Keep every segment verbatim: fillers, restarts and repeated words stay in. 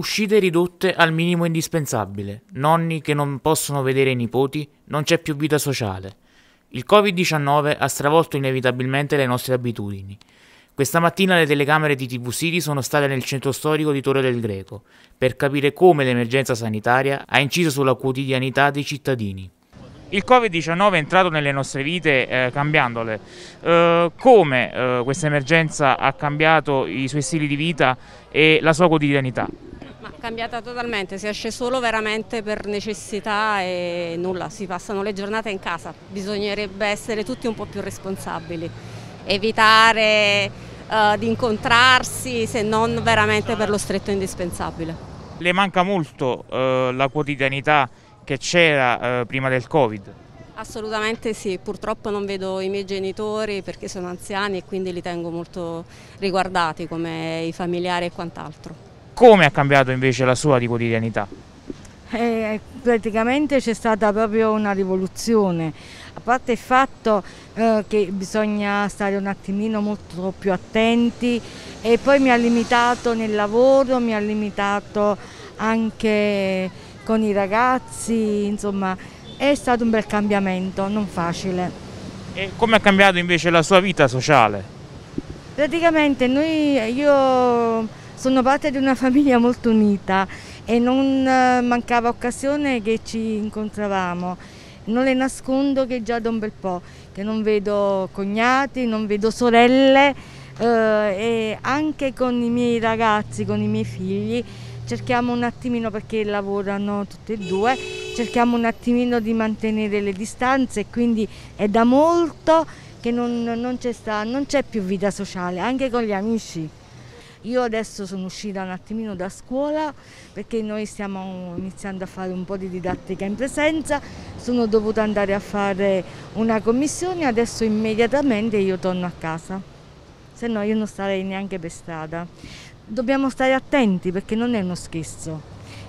Uscite ridotte al minimo indispensabile, nonni che non possono vedere i nipoti, non c'è più vita sociale. Il Covid diciannove ha stravolto inevitabilmente le nostre abitudini. Questa mattina le telecamere di T V City sono state nel centro storico di Torre del Greco, per capire come l'emergenza sanitaria ha inciso sulla quotidianità dei cittadini. Il Covid diciannove è entrato nelle nostre vite eh, cambiandole. Eh, come eh, questa emergenza ha cambiato i suoi stili di vita e la sua quotidianità? Ma cambiata totalmente, si esce solo veramente per necessità e nulla, si passano le giornate in casa. Bisognerebbe essere tutti un po' più responsabili, evitare eh, di incontrarsi se non veramente per lo stretto indispensabile. Le manca molto eh, la quotidianità che c'era eh, prima del Covid? Assolutamente sì, purtroppo non vedo i miei genitori perché sono anziani e quindi li tengo molto riguardati come i familiari e quant'altro. Come ha cambiato invece la sua di quotidianità? Eh, praticamente c'è stata proprio una rivoluzione, a parte il fatto eh, che bisogna stare un attimino molto più attenti, e poi mi ha limitato nel lavoro, mi ha limitato anche con i ragazzi, insomma è stato un bel cambiamento, non facile. E come ha cambiato invece la sua vita sociale? Praticamente noi, io sono parte di una famiglia molto unita e non mancava occasione che ci incontravamo. Non le nascondo che già da un bel po', che non vedo cognati, non vedo sorelle eh, e anche con i miei ragazzi, con i miei figli, cerchiamo un attimino, perché lavorano tutte e due, cerchiamo un attimino di mantenere le distanze, quindi è da molto che non, non c'è più vita sociale, anche con gli amici. Io adesso sono uscita un attimino da scuola perché noi stiamo iniziando a fare un po' di didattica in presenza, sono dovuta andare a fare una commissione, adesso immediatamente io torno a casa, se no io non starei neanche per strada. Dobbiamo stare attenti perché non è uno scherzo,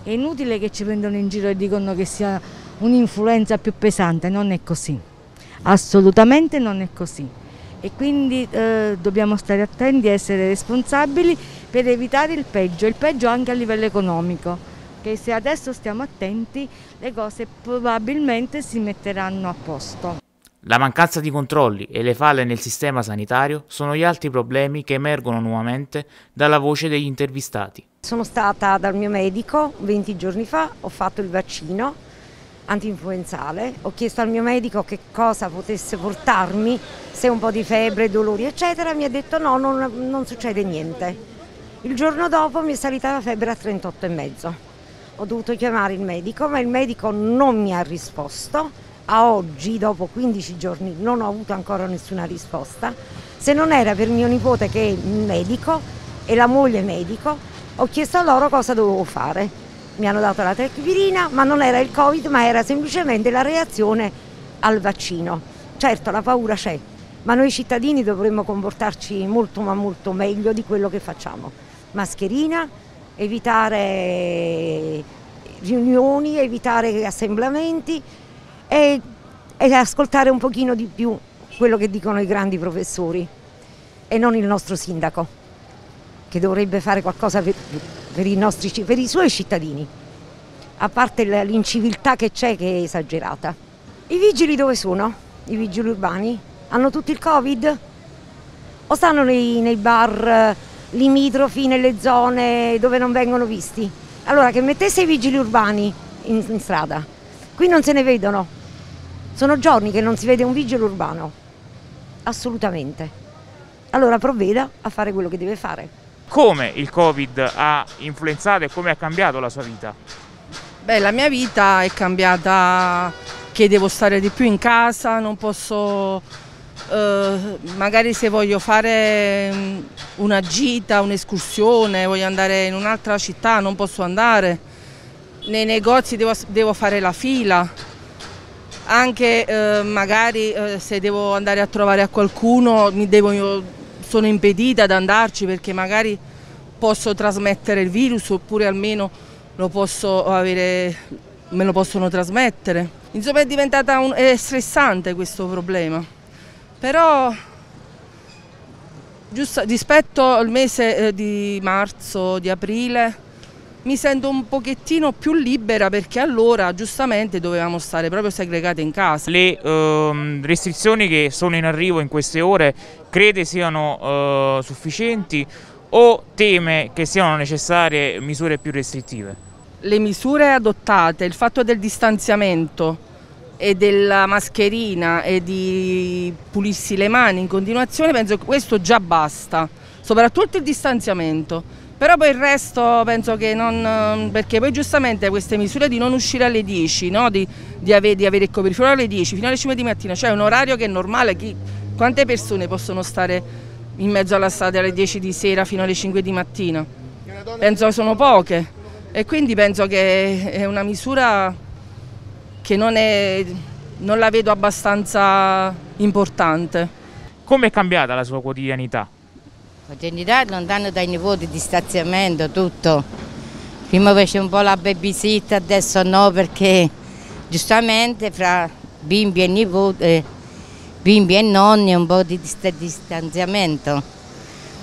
è inutile che ci prendano in giro e dicono che sia un'influenza più pesante, non è così, assolutamente non è così, e quindi eh, dobbiamo stare attenti e essere responsabili per evitare il peggio, il peggio anche a livello economico, che se adesso stiamo attenti le cose probabilmente si metteranno a posto. La mancanza di controlli e le falle nel sistema sanitario sono gli altri problemi che emergono nuovamente dalla voce degli intervistati. Sono stata dal mio medico venti giorni fa, ho fatto il vaccino antinfluenzale, ho chiesto al mio medico che cosa potesse portarmi, se un po' di febbre, dolori eccetera, mi ha detto no, non, non succede niente. Il giorno dopo mi è salita la febbre a trentotto e mezzo, ho dovuto chiamare il medico, ma il medico non mi ha risposto. A oggi, dopo quindici giorni, non ho avuto ancora nessuna risposta. Se non era per mio nipote che è medico e la moglie medico, ho chiesto a loro cosa dovevo fare. Mi hanno dato la tecvirina, ma non era il Covid, ma era semplicemente la reazione al vaccino. Certo, la paura c'è, ma noi cittadini dovremmo comportarci molto ma molto meglio di quello che facciamo. Mascherina, evitare riunioni, evitare assemblamenti, E, e ascoltare un pochino di più quello che dicono i grandi professori e non il nostro sindaco, che dovrebbe fare qualcosa per, per, i, nostri, per i suoi cittadini, a parte l'inciviltà che c'è, che è esagerata. I vigili dove sono? I vigili urbani? Hanno tutti il Covid? O stanno nei, nei bar limitrofi, nelle zone dove non vengono visti? Allora, che mettesse i vigili urbani in, in strada. Qui non se ne vedono. Sono giorni che non si vede un vigile urbano, assolutamente. Allora provveda a fare quello che deve fare. Come il Covid ha influenzato e come ha cambiato la sua vita? Beh, la mia vita è cambiata, che devo stare di più in casa, non posso, eh, magari se voglio fare una gita, un'escursione, voglio andare in un'altra città, non posso andare, nei negozi devo, devo fare la fila. Anche eh, magari eh, se devo andare a trovare a qualcuno mi devo, io sono impedita ad andarci perché magari posso trasmettere il virus, oppure almeno lo posso avere, me lo possono trasmettere. Insomma è diventata un, è stressante questo problema, però giusto, rispetto al mese eh, di marzo, di aprile, mi sento un pochettino più libera, perché allora giustamente dovevamo stare proprio segregate in casa. Le eh, restrizioni che sono in arrivo in queste ore crede siano eh, sufficienti o teme che siano necessarie misure più restrittive? Le misure adottate, il fatto del distanziamento e della mascherina e di pulirsi le mani in continuazione, penso che questo già basta, soprattutto il distanziamento. Però poi il resto penso che non... perché poi giustamente queste misure di non uscire alle dieci, no? di, di, avere, di avere il coprifuoco alle dieci fino alle cinque di mattina, cioè è un orario che è normale. Chi, quante persone possono stare in mezzo alla strada alle dieci di sera fino alle cinque di mattina? Penso che sono poche, e quindi penso che è una misura che non, è, non la vedo abbastanza importante. Come è cambiata la sua quotidianità? Quotidianità lontano dai nipoti, distanziamento, tutto. Prima facevo un po' la babysitter, adesso no, perché giustamente fra bimbi e nipoti, eh, bimbi e nonni, un po' di distanziamento.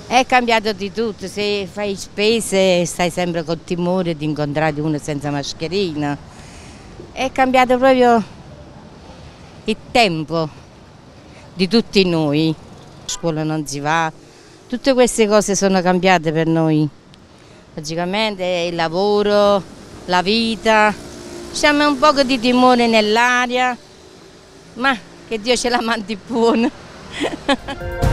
È cambiato di tutto, se fai spese stai sempre col timore di incontrare uno senza mascherina. È cambiato proprio il tempo di tutti noi. A scuola non si va. Tutte queste cose sono cambiate per noi, logicamente il lavoro, la vita, siamo un po' di timore nell'aria, ma che Dio ce la mandi buona.